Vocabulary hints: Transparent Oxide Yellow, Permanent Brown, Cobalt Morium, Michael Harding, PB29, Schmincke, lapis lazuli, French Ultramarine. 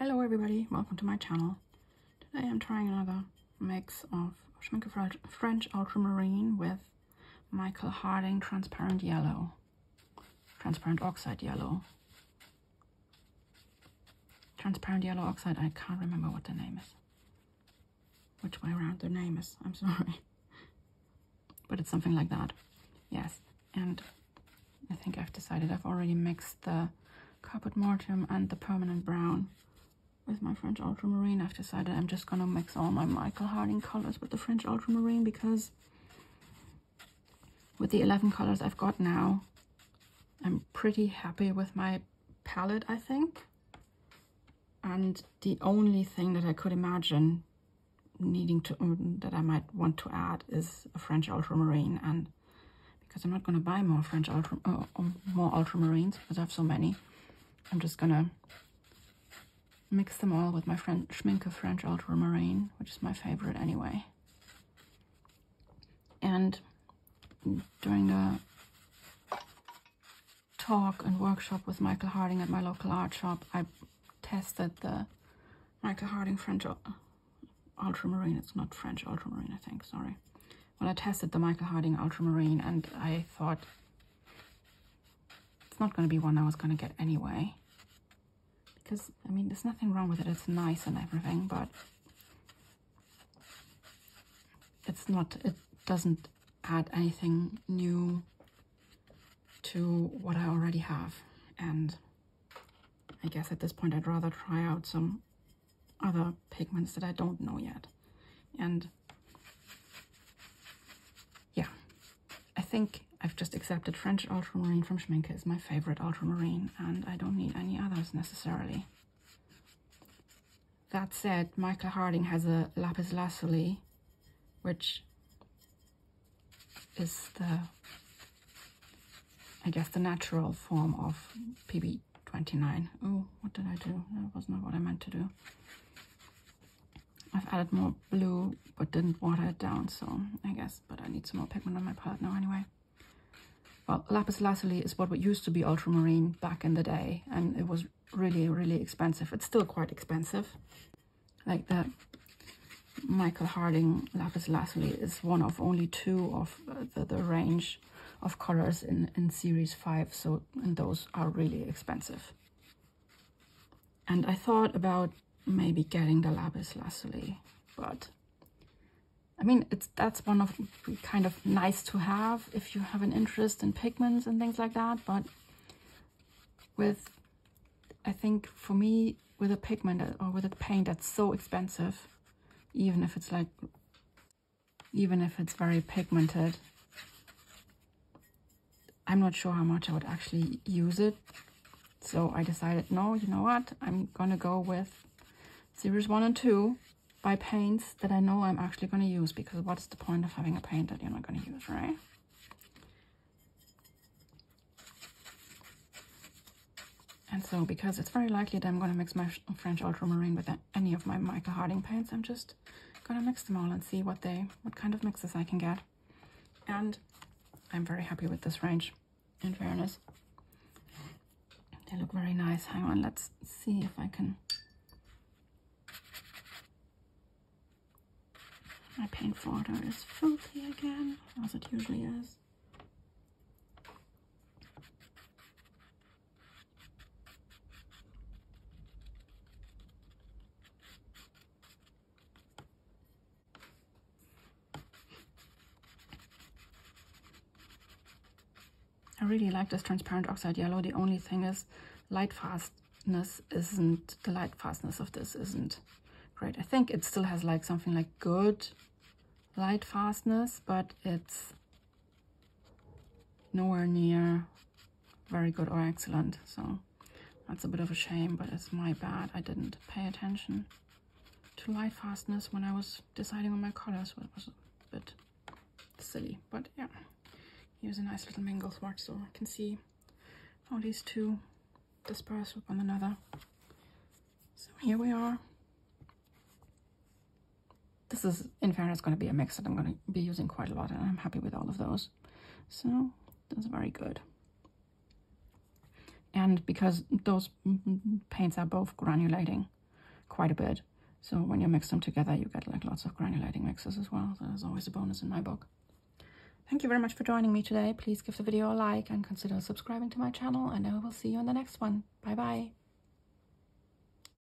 Hello everybody, welcome to my channel. Today I'm trying another mix of Schmincke French Ultramarine with Michael Harding Transparent Yellow, Transparent Oxide Yellow. Transparent Yellow Oxide, I can't remember what the name is. Which way around the name is, I'm sorry. But it's something like that. Yes, and I think I've decided I've already mixed the Cobalt Morium and the Permanent Brown with my French Ultramarine. I've decided I'm just gonna mix all my Michael Harding colors with the French Ultramarine, because with the 11 colors I've got now, I'm pretty happy with my palette, I think. And the only thing that I could imagine needing to, that I might want to add, is a French Ultramarine. And because I'm not going to buy more French ultramarines, because I have so many, I'm just going to mix them all with my Schmincke French Ultramarine, which is my favorite anyway. And during the talk and workshop with Michael Harding at my local art shop, I tested the Michael Harding French Ultramarine. It's not French Ultramarine, I think, sorry. Well, I tested the Michael Harding Ultramarine and I thought it's not going to be one I was going to get anyway. Because, I mean, there's nothing wrong with it. It's nice and everything, but it's not, it doesn't add anything new to what I already have. And I guess at this point I'd rather try out some other pigments that I don't know yet. And yeah, I think I've just accepted French Ultramarine from Schmincke is my favorite ultramarine, and I don't need any others necessarily. That said, Michael Harding has a lapis lazuli, which is the, I guess, the natural form of PB29. Oh, what did I do? That was not what I meant to do. I've added more blue, but didn't water it down, so I guess, but I need some more pigment on my palette now anyway. Well, lapis lazuli is what used to be ultramarine back in the day, and it was really, really expensive. It's still quite expensive. Like the Michael Harding lapis lazuli is one of only two of the range of colors in series 5, so, and those are really expensive. And I thought about maybe getting the lapis lazuli, but I mean, that's one of kind of nice to have if you have an interest in pigments and things like that. But with, I think for me, with a pigment or with a paint that's so expensive, even if it's like, even if it's very pigmented, I'm not sure how much I would actually use it. So I decided, no, you know what, I'm gonna go with Series 1 and 2 by paints that I know I'm actually going to use, because what's the point of having a paint that you're not going to use, right? And so, because it's very likely that I'm going to mix my French Ultramarine with any of my Michael Harding paints, I'm just going to mix them all and see what kind of mixes I can get. And I'm very happy with this range, in fairness. They look very nice. Hang on, let's see if I can... My paint folder is filthy again, as it usually is. I really like this transparent oxide yellow. The only thing is, the light fastness of this isn't great. I think it still has like something like good light fastness, but it's nowhere near very good or excellent, so that's a bit of a shame, but it's my bad. I didn't pay attention to light fastness when I was deciding on my colors, which was a bit silly, but yeah. Here's a nice little mingle swatch so I can see how these two disperse with one another. So here we are. This is, in fairness, going to be a mix that I'm going to be using quite a lot, and I'm happy with all of those. So that's very good. And because those paints are both granulating, quite a bit. So when you mix them together, you get like lots of granulating mixes as well. So there's always a bonus in my book. Thank you very much for joining me today. Please give the video a like and consider subscribing to my channel, and I will see you in the next one. Bye bye.